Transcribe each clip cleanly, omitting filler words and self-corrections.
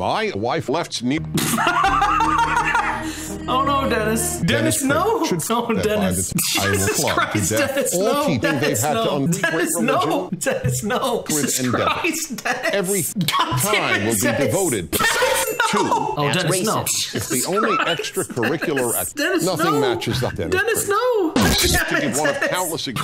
My wife left me. Oh no, Dennis. Dennis, no. No, Dennis. Jesus Christ, Dennis, no. Dennis, no. Dennis, no. Dennis, no. Jesus Christ, Dennis. Every time will be devoted to. Oh, Dennis, no. It's the only extracurricular activity. Nothing matches that. Dennis, no.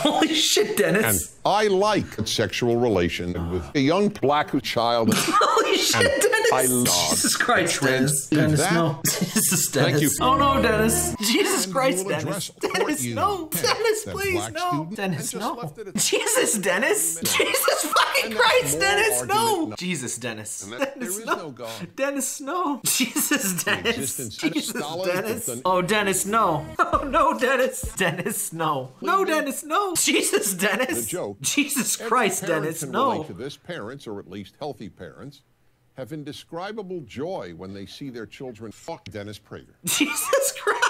Holy shit, Dennis. And I like sexual relation with a young black child. Holy shit, Dennis. I love. Jesus Christ, Dennis. Dennis, no. Dennis, Dennis. Oh no, Dennis. Jesus Christ, Dennis. Dennis, no. Dennis, please, no. Dennis, no. Jesus, Dennis. Jesus fucking Christ, Dennis, no. Jesus, Dennis. Dennis, no. Dennis, no. Jesus, Dennis. Jesus, Dennis. Oh, Dennis, no. Oh no, Dennis. Dennis, no. No, Dennis, no. Jesus, Dennis. Jesus Christ, Dennis, no. This parents, or at least healthy parents, have indescribable joy when they see their children fuck Dennis Prager. Jesus Christ!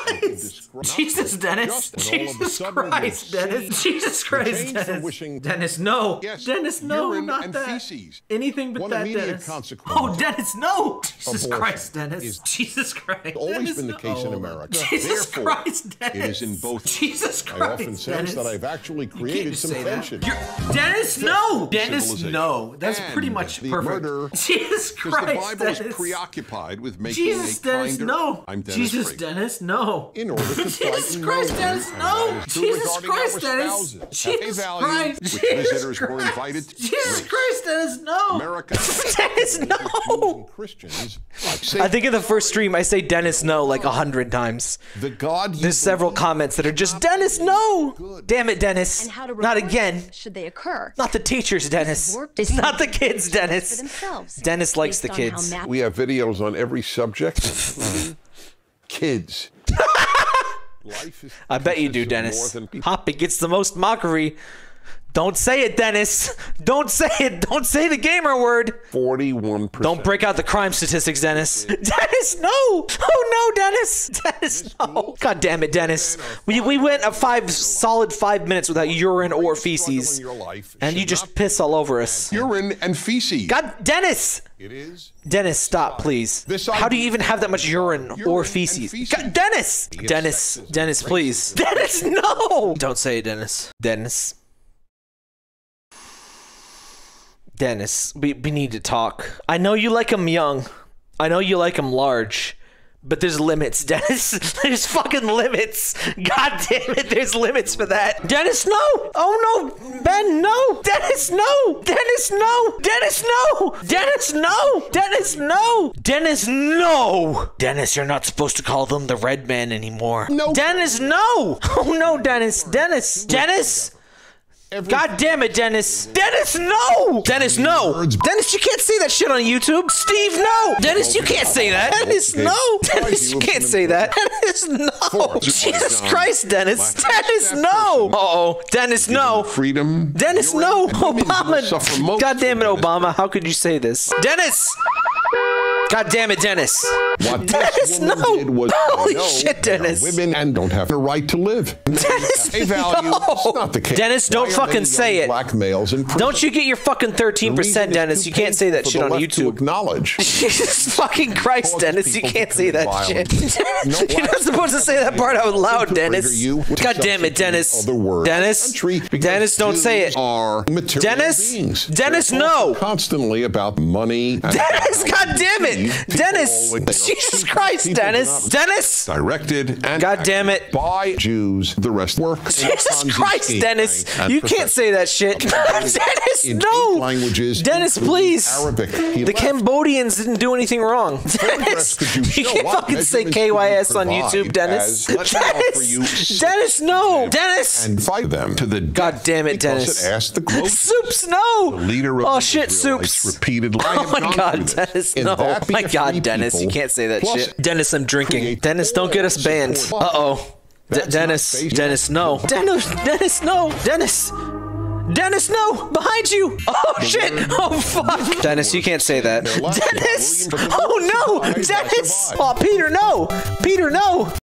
Jesus, Dennis! Jesus Christ, Dennis! Jesus Christ, Dennis! Dennis, no! Yes. Dennis, no, not that! Feces. Anything but that, Dennis! Oh, Dennis, no! Jesus Christ, Dennis! Jesus Christ! Always been the case in America. Jesus Christ, Dennis! It is in both. Jesus Christ, I often sense that I've actually created some tension. Dennis, no! Dennis, no! That's pretty much perfect. Jesus Christ! Because the Bible is preoccupied with making Jesus, a Dennis, kinder. No. I'm Dennis Jesus, Prager. Dennis, no. In order to Jesus Christ, Dennis, no. Jesus Christ, Dennis. Jesus Christ. Visitors were invited to Jesus Christ, Dennis, no. America. Dennis, no. Christians. I think in the first stream I say Dennis, no, like 100 times. The God. There's several comments that are just Dennis, no. Good. Damn it, Dennis. And how to not again. Should they occur? Not the teachers, Dennis. Not the kids, Dennis. Dennis likes the kids. We have videos on every subject. Kids. Life is I bet you do, Dennis. Hoppy gets the most mockery. Don't say it, Dennis. Don't say it. Don't say the gamer word. 41%. Don't break out the crime statistics, Dennis. Dennis, no. Oh, no, Dennis. Dennis, no. God damn it, Dennis. We went a solid five minutes without urine or feces. And you just piss all over us. Urine and feces. God, Dennis. It is. Dennis, stop, please. How do you even have that much urine or feces? God, Dennis. Dennis. Dennis, please. Dennis, no. Don't say it, Dennis. Dennis. Dennis, we need to talk. I know you like him young. I know you like him large. But there's limits, Dennis. There's fucking limits. God damn it, there's limits for that. Dennis, no! Oh no! Ben, no! Dennis, no! Dennis, no! Dennis, no! Dennis, no! Dennis, no! Dennis, no! Dennis, you're not supposed to call them the red man anymore. No. Dennis, no! Oh no, Dennis. Dennis. Dennis! God damn it, Dennis. Dennis, no! Dennis, no! Dennis, you can't say that shit on YouTube. Steve, no! Dennis, you can't say that. Dennis, no! Dennis, you can't say that. Dennis, no! Jesus Christ, Dennis. Dennis, no! Uh-oh. Dennis, no! Freedom. Dennis, no! Obama! God damn it, Obama. How could you say this? Dennis! God damn it, Dennis. What Dennis, no. Holy shit, Dennis. Women and don't have the right to live. Dennis, no. It's not the case. Dennis, don't fucking say it. Black males in prison. Don't you get your fucking 13%, Dennis. You can't say that shit on YouTube. Acknowledge. Jesus fucking Christ, Dennis. You can't say that shit. You're not supposed to say that part out loud, Dennis. God damn it, Dennis. Dennis. Dennis, don't say it. Dennis. Dennis, no. Constantly about money. Dennis, god damn it. Dennis! Jesus Christ, Dennis! Dennis! Directed and God damn it! By Jews, the rest work. Jesus Christ, Dennis! You can't say that shit! Dennis, no! Languages, Dennis, please! Arabic. The Cambodians didn't do anything wrong. Dennis! You can't fucking say KYS on YouTube, Dennis! Dennis! Dennis, no! Dennis! And fight them to the God damn it, Dennis! Soups, no! Oh shit, Soups! Oh my God, Dennis, no! Oh my God, Dennis, you can't say that shit. Dennis, I'm drinking. Dennis, don't get us banned. Uh-oh. Dennis, Dennis, no. Dennis, Dennis, no. Dennis. Dennis, no! Behind you! Oh, shit! Oh, fuck! Dennis, you can't say that. Dennis! Oh, no! Dennis! Oh, Peter, no! Peter, no!